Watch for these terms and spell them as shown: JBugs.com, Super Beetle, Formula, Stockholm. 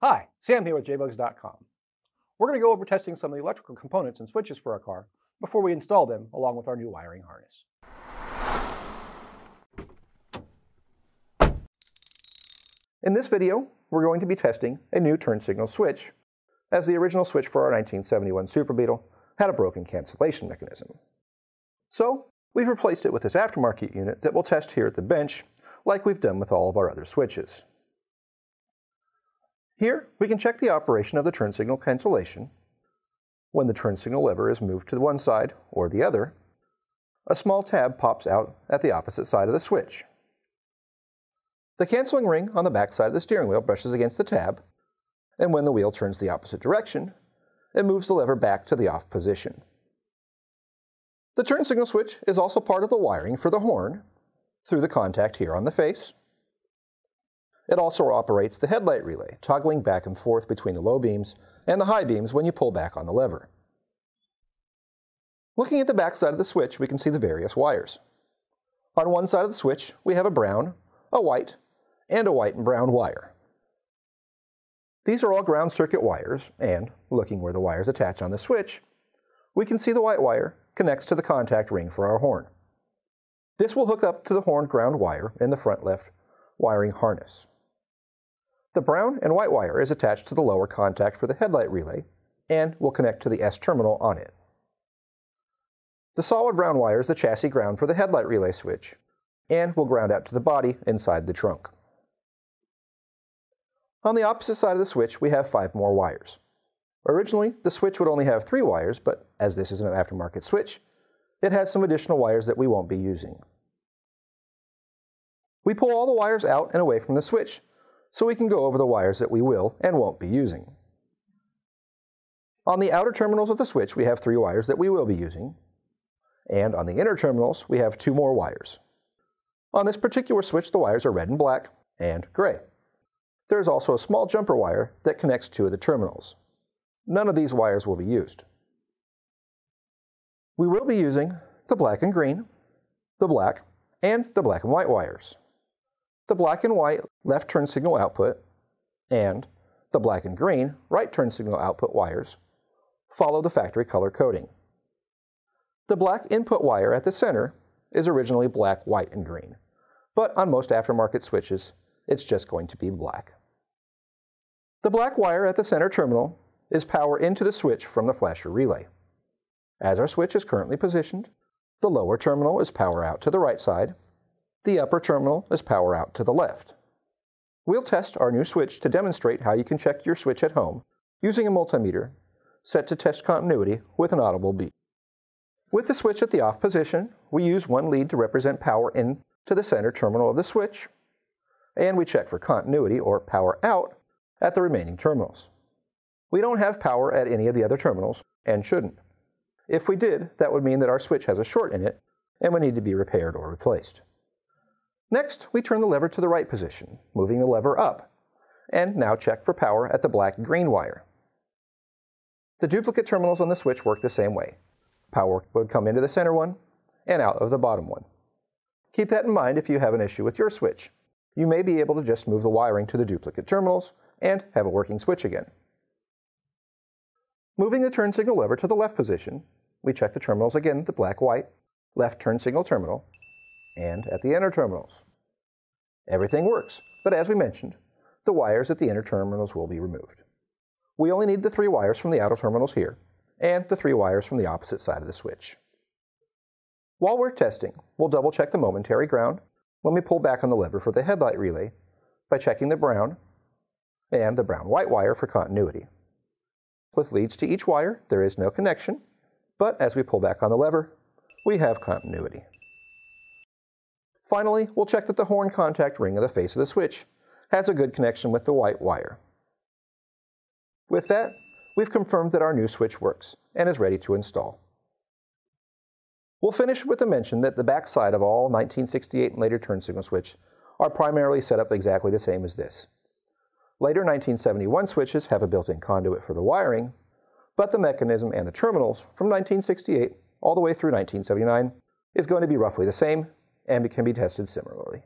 Hi, Sam here with JBugs.com. We're going to go over testing some of the electrical components and switches for our car before we install them along with our new wiring harness. In this video, we're going to be testing a new turn signal switch, as the original switch for our 1971 Super Beetle had a broken cancellation mechanism. So, we've replaced it with this aftermarket unit that we'll test here at the bench, like we've done with all of our other switches. Here, we can check the operation of the turn signal cancellation when the turn signal lever is moved to one side or the other. A small tab pops out at the opposite side of the switch. The canceling ring on the back side of the steering wheel brushes against the tab, and when the wheel turns the opposite direction, it moves the lever back to the off position. The turn signal switch is also part of the wiring for the horn through the contact here on the face. It also operates the headlight relay, toggling back and forth between the low beams and the high beams when you pull back on the lever. Looking at the back side of the switch, we can see the various wires. On one side of the switch, we have a brown, a white, and a white and brown wire. These are all ground circuit wires, and looking where the wires attach on the switch, we can see the white wire connects to the contact ring for our horn. This will hook up to the horn ground wire in the front left wiring harness. The brown and white wire is attached to the lower contact for the headlight relay and will connect to the S terminal on it. The solid brown wire is the chassis ground for the headlight relay switch and will ground out to the body inside the trunk. On the opposite side of the switch, we have 5 more wires. Originally, the switch would only have 3 wires, but as this is an aftermarket switch, it has some additional wires that we won't be using. We pull all the wires out and away from the switch, so we can go over the wires that we will and won't be using. On the outer terminals of the switch, we have 3 wires that we will be using, and on the inner terminals, we have 2 more wires. On this particular switch, the wires are red and black and gray. There is also a small jumper wire that connects 2 of the terminals. None of these wires will be used. We will be using the black and green, the black, and the black and white wires. The black and white left turn signal output and the black and green right turn signal output wires follow the factory color coding. The black input wire at the center is originally black, white, and green, but on most aftermarket switches, it's just going to be black. The black wire at the center terminal is power into the switch from the flasher relay. As our switch is currently positioned, the lower terminal is power out to the right side. The upper terminal is power out to the left. We'll test our new switch to demonstrate how you can check your switch at home using a multimeter set to test continuity with an audible beep. With the switch at the off position, we use one lead to represent power in to the center terminal of the switch, and we check for continuity or power out at the remaining terminals. We don't have power at any of the other terminals and shouldn't. If we did, that would mean that our switch has a short in it and would need to be repaired or replaced. Next, we turn the lever to the right position, moving the lever up, and now check for power at the black-green wire. The duplicate terminals on the switch work the same way. Power would come into the center one and out of the bottom one. Keep that in mind if you have an issue with your switch. You may be able to just move the wiring to the duplicate terminals and have a working switch again. Moving the turn signal lever to the left position, we check the terminals again, the black-white left turn signal terminal, and at the inner terminals. Everything works, but as we mentioned, the wires at the inner terminals will be removed. We only need the 3 wires from the outer terminals here, and the 3 wires from the opposite side of the switch. While we're testing, we'll double check the momentary ground when we pull back on the lever for the headlight relay by checking the brown and the brown-white wire for continuity. With leads to each wire, there is no connection, but as we pull back on the lever, we have continuity. Finally, we'll check that the horn contact ring of the face of the switch has a good connection with the white wire. With that, we've confirmed that our new switch works and is ready to install. We'll finish with a mention that the back side of all 1968 and later turn signal switches are primarily set up exactly the same as this. Later 1971 switches have a built-in conduit for the wiring, but the mechanism and the terminals from 1968 all the way through 1979 is going to be roughly the same, and it can be tested similarly.